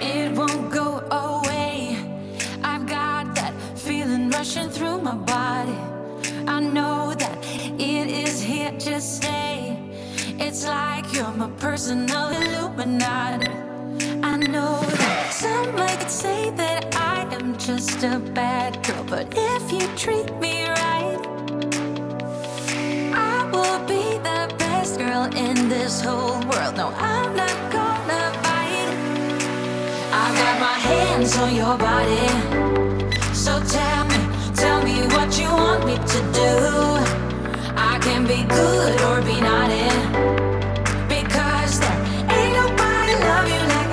It won't go away. I've got that feeling rushing through my body. I know that it is here to stay. It's like you're my personal Illuminati. I know that some might say that I am just a bad girl, but if you treat me right, I will be the best girl in this whole world. No, I'm not gonna bite. I've got my hands on your body. So tell me what you want me to do. I can be good or be naughty, because there ain't nobody love you like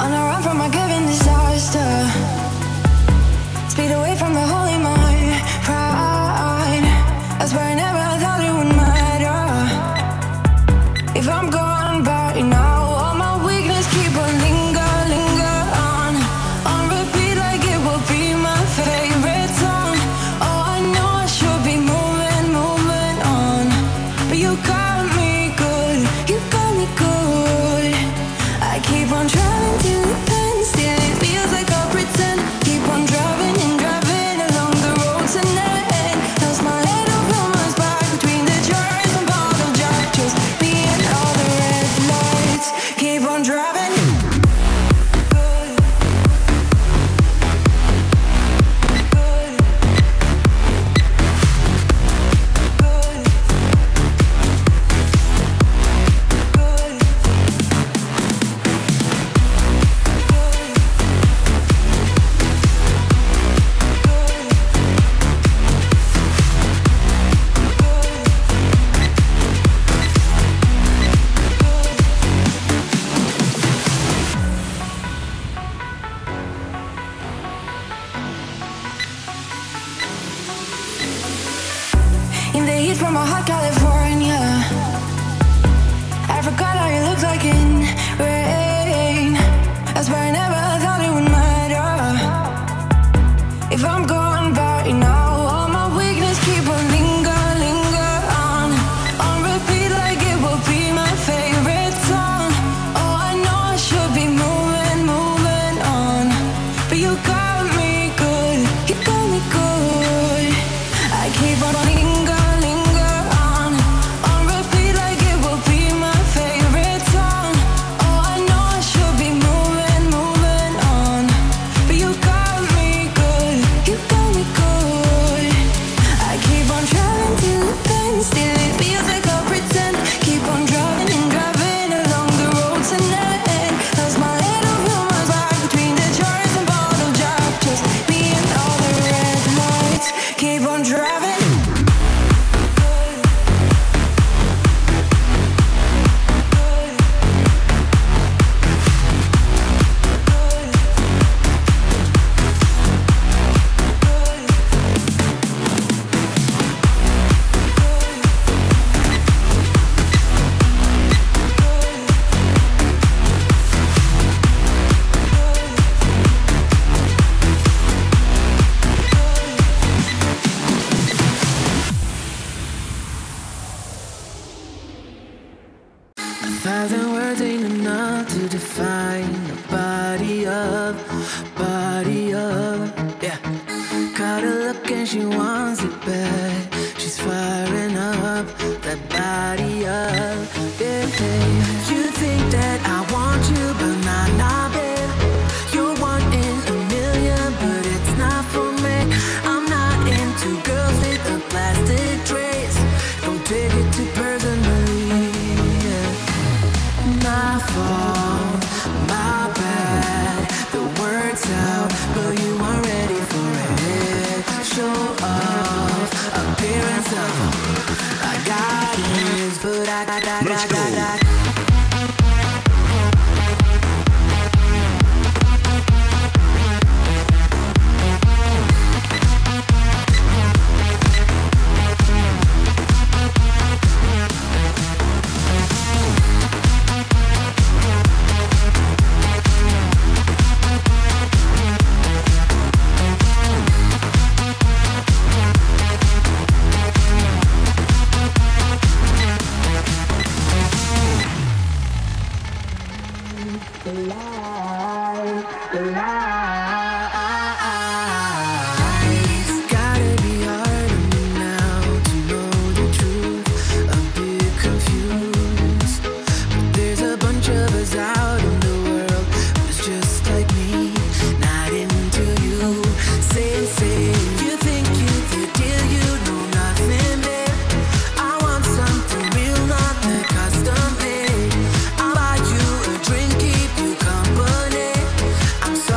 On a run from a given disaster, speed away from the holy mind, pride. I swear I never thought it would matter if I'm gone by now. From a hot California, I forgot how you looked like in rain. I swear I never thought it would matter if I'm gone by now.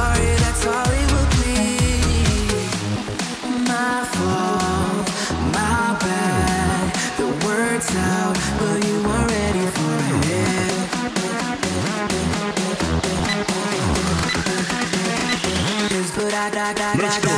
Sorry. Let's go.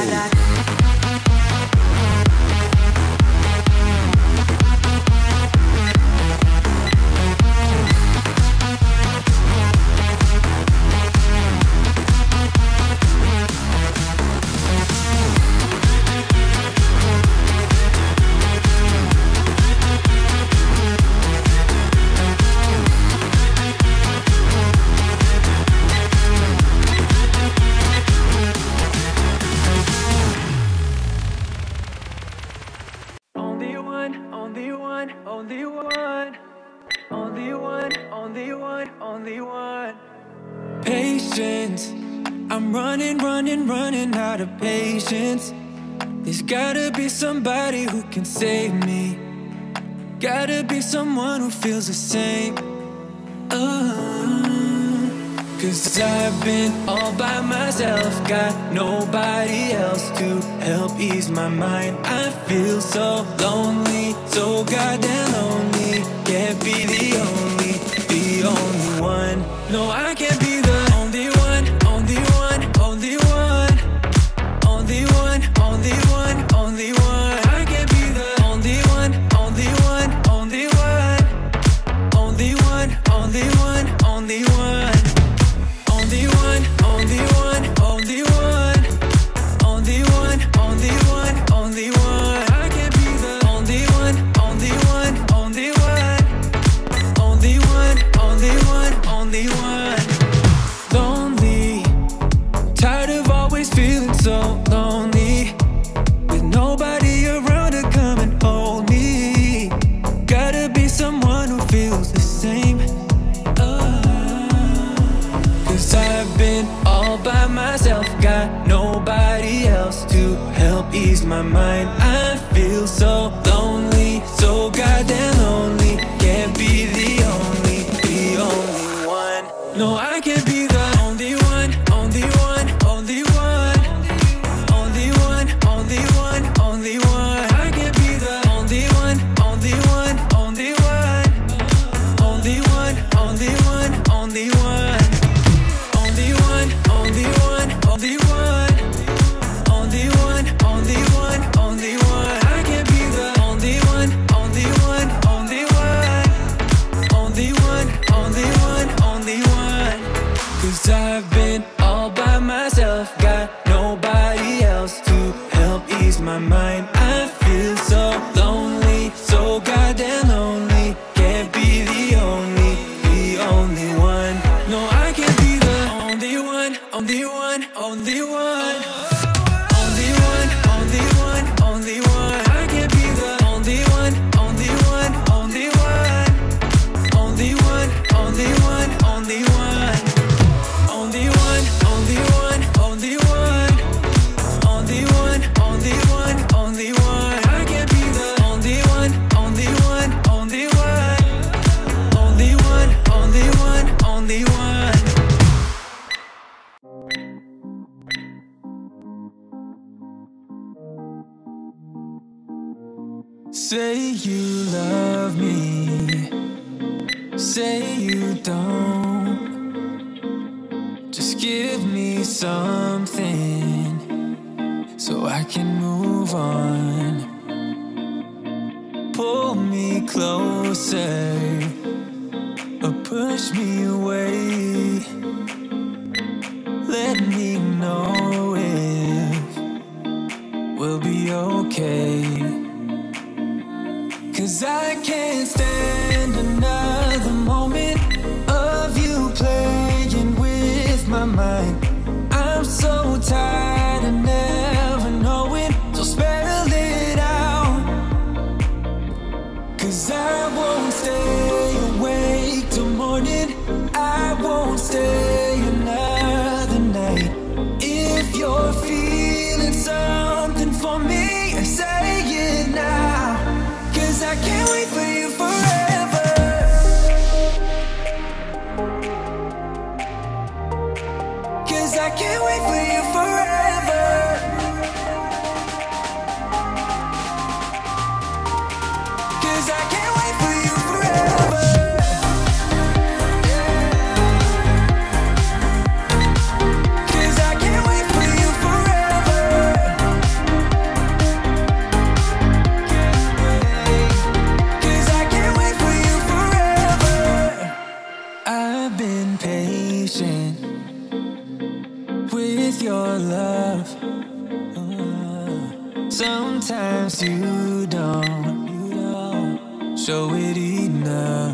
Only one. Patience, I'm running out of patience. There's gotta be somebody who can save me. Gotta be someone who feels the same. Cause I've been all by myself, got nobody else to help ease my mind. I feel so lonely, so goddamn lonely. Can't be the only one. No, I can't be the only one. I can't be the only one. Only one. I can't be the only one. Lonely, tired of always feeling so lonely, with nobody around to come and hold me. Gotta be someone who feels the same. Cause I've been all by myself, got nobody else to help ease my mind. I feel so lonely, so goddamn lonely. Can't be the only one. No, I can't be the only one. I can't be the only one. Only one. I can't be the only one. Cause I've been all by myself, got nobody else to help ease my mind. I feel so lonely, so goddamn lonely. Can't be the only one. No, I can't be the only one. Say you love me, say you don't. Just give me something so I can move on. Pull me closer or push me away. Let me know if we'll be okay. Cause I can't stand another moment of you playing with my mind. I'm so tired of never knowing, so spell it out. Cause I won't stay awake till morning, I won't stay another night. If you're feeling something for me, say it now. I can't wait for you forever. Cause I can't wait for you forever. Cause I can't wait for you forever. Cause I can't wait for you forever. with your love. Sometimes you don't show it enough.